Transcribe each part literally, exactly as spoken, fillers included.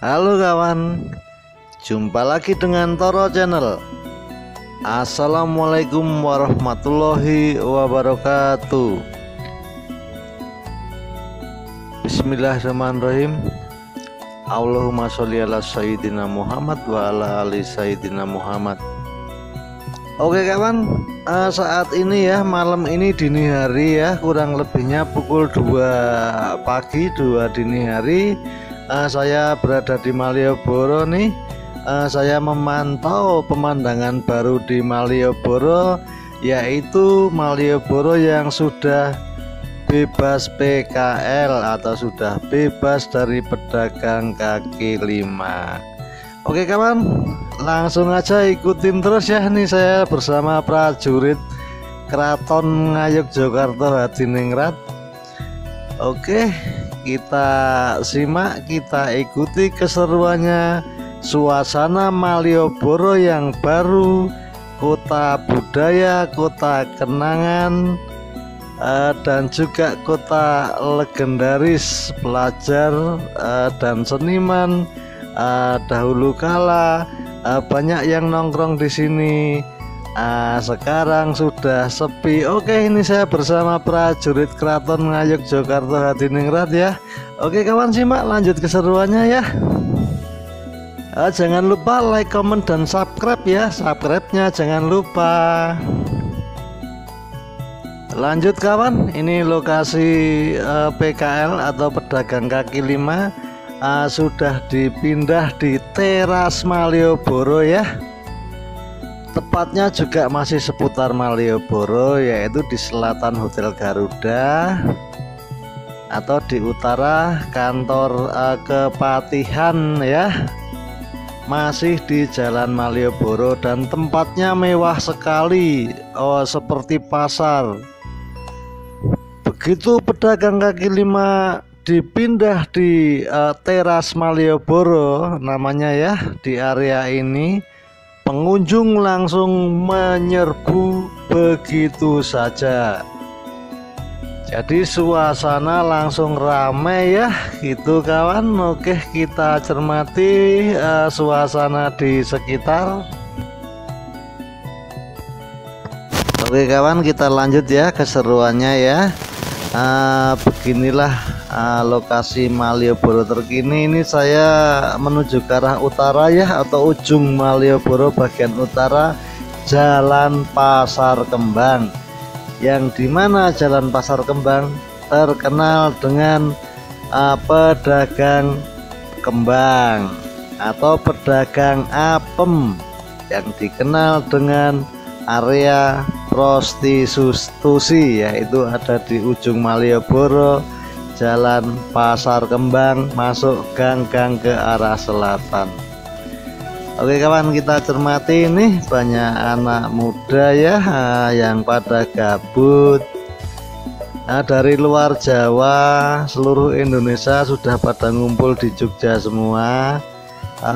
Halo kawan, jumpa lagi dengan Toro Channel. Assalamualaikum warahmatullahi wabarakatuh. Bismillahirrahmanirrahim. Allahumma sholli ala sayyidina Muhammad wa ala ali sayyidina Muhammad. Oke kawan, uh, saat ini ya, malam ini dini hari ya, kurang lebihnya pukul dua pagi, dua dini hari. Uh, saya berada di Malioboro nih. Uh, saya memantau pemandangan baru di Malioboro, yaitu Malioboro yang sudah bebas P K L atau sudah bebas dari pedagang kaki lima. Oke kawan, langsung aja ikutin terus ya nih saya bersama prajurit Keraton Ngayogyakarta Hadiningrat. Oke, kita simak, kita ikuti keseruannya, suasana Malioboro yang baru, kota budaya, kota kenangan, eh, dan juga kota legendaris pelajar eh, dan seniman eh, dahulu kala. Eh, banyak yang nongkrong di sini. Uh, sekarang sudah sepi. Oke, ini saya bersama prajurit Keraton Ngayogyakarta Hadiningrat ya. Oke kawan, simak lanjut keseruannya ya. uh, Jangan lupa like, comment, dan subscribe ya. Subscribe-nya jangan lupa. Lanjut kawan, ini lokasi uh, P K L atau pedagang kaki lima uh, sudah dipindah di Teras Malioboro ya. Tepatnya juga masih seputar Malioboro, yaitu di selatan Hotel Garuda atau di utara kantor eh, Kepatihan ya. Masih di Jalan Malioboro dan tempatnya mewah sekali, oh seperti pasar. Begitu pedagang kaki lima dipindah di eh, Teras Malioboro namanya ya, di area ini pengunjung langsung menyerbu begitu saja. Jadi suasana langsung ramai ya, gitu kawan. Oke, kita cermati uh, suasana di sekitar. Oke kawan, kita lanjut ya keseruannya ya. Uh, beginilah uh, lokasi Malioboro terkini. Ini saya menuju ke arah utara ya, atau ujung Malioboro bagian utara, Jalan Pasar Kembang, yang dimana Jalan Pasar Kembang terkenal dengan uh, pedagang kembang atau pedagang apem, yang dikenal dengan area prostitusi, yaitu ada di ujung Malioboro, Jalan Pasar Kembang, masuk gang-gang ke arah selatan. Oke kawan, kita cermati nih, banyak anak muda ya yang pada gabut. Nah, dari luar Jawa, seluruh Indonesia sudah pada ngumpul di Jogja semua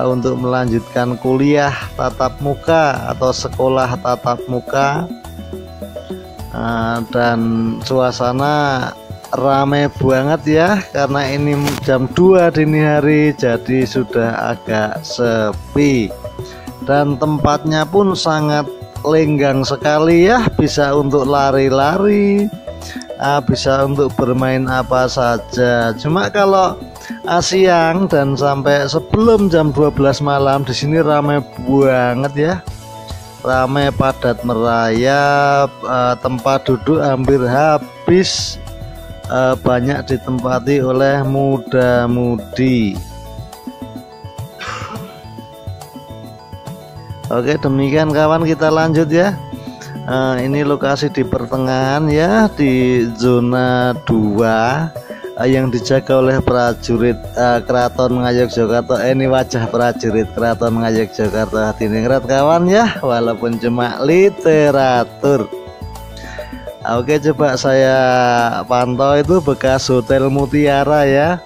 untuk melanjutkan kuliah tatap muka atau sekolah tatap muka. Dan suasana ramai banget ya, karena ini jam dua dini hari, jadi sudah agak sepi. Dan tempatnya pun sangat lenggang sekali ya, bisa untuk lari-lari, bisa untuk bermain apa saja. Cuma kalau siang dan sampai sebelum jam dua belas malam di sini ramai banget ya, ramai padat merayap. Eh, tempat duduk hampir habis, eh, banyak ditempati oleh muda-mudi. Oke, demikian kawan, kita lanjut ya. Eh, ini lokasi di pertengahan ya, di zona dua, yang dijaga oleh prajurit uh, Keraton Ngayogyakarta. Eh, ini wajah prajurit Keraton Ngayogyakarta Hadiningrat kawan ya, walaupun cuma literatur. Oke, coba saya pantau, itu bekas Hotel Mutiara ya.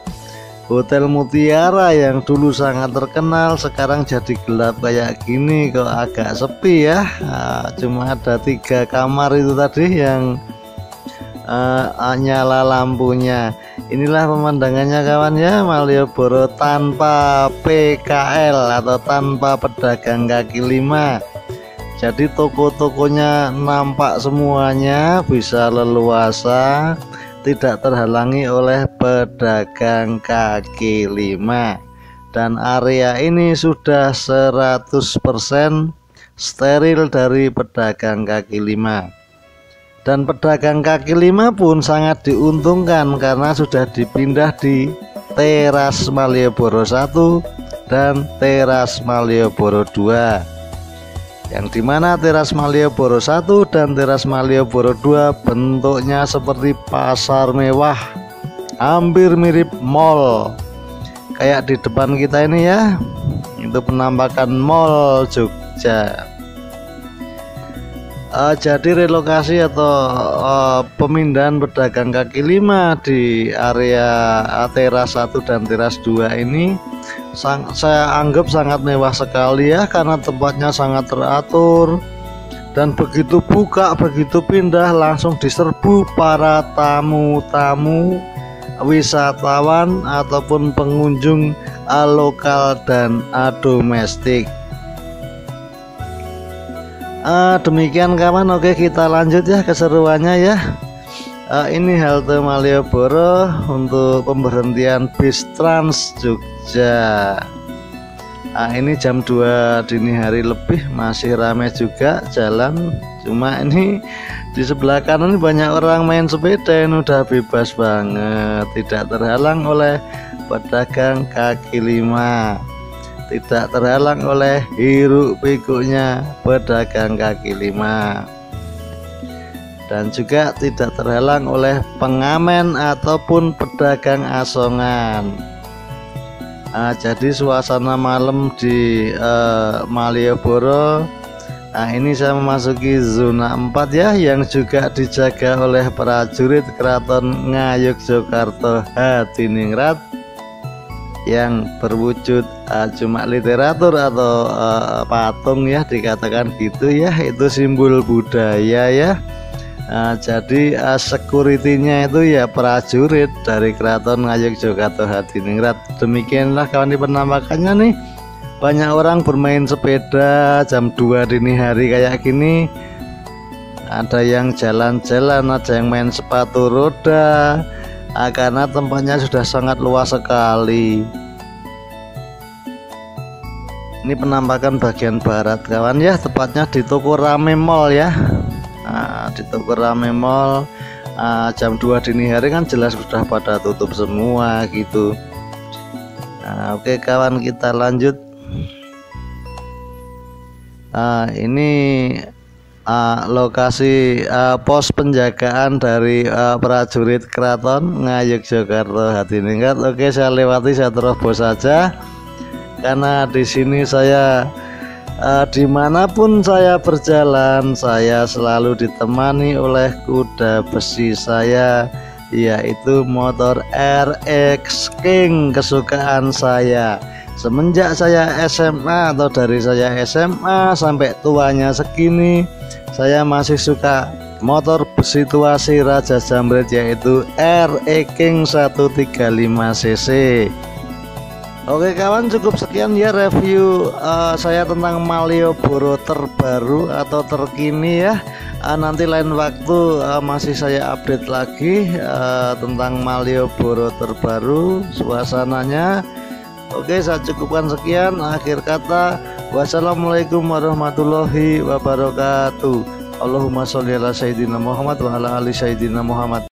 Hotel Mutiara yang dulu sangat terkenal, sekarang jadi gelap kayak gini, kok agak sepi ya. Nah, cuma ada tiga kamar itu tadi yang uh, nyala lampunya. Inilah pemandangannya kawan ya, Malioboro tanpa P K L atau tanpa pedagang kaki lima. Jadi toko-tokonya nampak semuanya, bisa leluasa, tidak terhalangi oleh pedagang kaki lima. Dan area ini sudah seratus persen steril dari pedagang kaki lima. Dan pedagang kaki lima pun sangat diuntungkan karena sudah dipindah di Teras Malioboro satu dan Teras Malioboro dua, yang dimana Teras Malioboro satu dan Teras Malioboro dua bentuknya seperti pasar mewah, hampir mirip mall kayak di depan kita ini ya. Itu penampakan mall Jogja. Uh, jadi relokasi atau uh, pemindahan pedagang kaki lima di area Teras satu dan Teras dua ini sang, saya anggap sangat mewah sekali ya, karena tempatnya sangat teratur, dan begitu buka begitu pindah langsung diserbu para tamu-tamu wisatawan ataupun pengunjung lokal dan domestik. Uh, demikian kawan, oke kita lanjut ya keseruannya ya. Uh, ini halte Malioboro untuk pemberhentian bis Trans Jogja. Uh, ini jam dua dini hari lebih, masih ramai juga jalan. Cuma ini di sebelah kanan banyak orang main sepeda, ini udah bebas banget, tidak terhalang oleh pedagang kaki lima, tidak terhalang oleh hiruk pikuknya pedagang kaki lima, dan juga tidak terhalang oleh pengamen ataupun pedagang asongan. Nah, jadi suasana malam di eh, Malioboro, nah ini saya memasuki zona empat ya, yang juga dijaga oleh prajurit Keraton Ngayogyakarta Hadiningrat yang berwujud uh, cuma literatur atau uh, patung ya, dikatakan gitu ya, itu simbol budaya ya. Uh, jadi uh, security-nya itu ya prajurit dari Keraton Ngayogyakarta Hadiningrat. Demikianlah kawan di penampakannya nih, banyak orang bermain sepeda jam dua dini hari kayak gini. Ada yang jalan-jalan, ada yang main sepatu roda. Nah, karena tempatnya sudah sangat luas sekali. Ini penampakan bagian barat kawan ya, tepatnya di Tukurame Mall ya. Nah, di Tukurame Mall uh, jam dua dini hari kan jelas sudah pada tutup semua gitu. Nah, oke kawan kita lanjut. Nah, ini Uh, lokasi uh, pos penjagaan dari uh, prajurit Keraton Ngayogyakarta Hadiningrat. Oke, saya lewati, saya terobos saja karena di sini saya uh, dimanapun saya berjalan saya selalu ditemani oleh kuda besi saya, yaitu motor R X King kesukaan saya semenjak saya S M A, atau dari saya S M A sampai tuanya segini saya masih suka motor besi tua si Raja Jambret, yaitu R X King seratus tiga puluh lima cc. Oke kawan, cukup sekian ya review uh, saya tentang Malioboro terbaru atau terkini ya. Uh, nanti lain waktu uh, masih saya update lagi uh, tentang Malioboro terbaru suasananya. Oke, saya cukupkan sekian. Akhir kata, wassalamualaikum warahmatullahi wabarakatuh. Allahumma sholli ala sayyidina Muhammad wa ala ali sayyidina Muhammad.